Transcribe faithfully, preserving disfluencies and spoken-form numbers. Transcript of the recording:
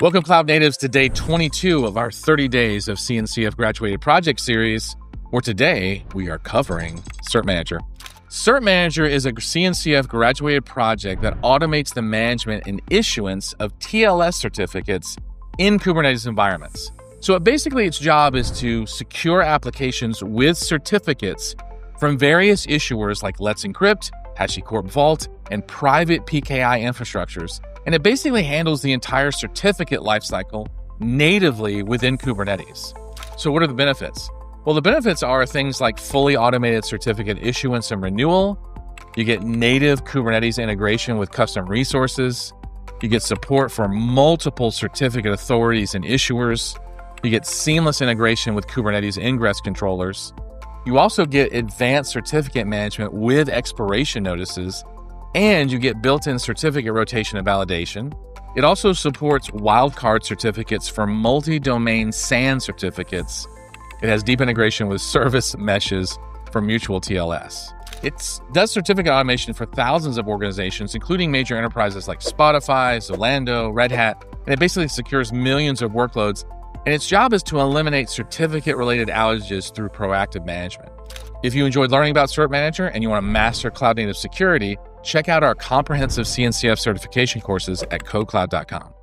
Welcome, Cloud Natives, to day twenty-two of our thirty days of C N C F Graduated Project Series, where today we are covering Cert-manager. Cert-manager is a C N C F graduated project that automates the management and issuance of T L S certificates in Kubernetes environments. So it basically, its job is to secure applications with certificates from various issuers like Let's Encrypt, HashiCorp Vault, and private P K I infrastructures. And it basically handles the entire certificate lifecycle natively within Kubernetes. So what are the benefits? Well, the benefits are things like fully automated certificate issuance and renewal. You get native Kubernetes integration with custom resources. You get support for multiple certificate authorities and issuers. You get seamless integration with Kubernetes ingress controllers. You also get advanced certificate management with expiration notices, and you get built-in certificate rotation and validation. It also supports wildcard certificates for multi-domain S A N certificates. It has deep integration with service meshes for mutual T L S. It does certificate automation for thousands of organizations, including major enterprises like Spotify, Zalando, Red Hat, and it basically secures millions of workloads. And its job is to eliminate certificate-related outages through proactive management. If you enjoyed learning about Cert-manager and you want to master cloud-native security, check out our comprehensive C N C F certification courses at code cloud dot com.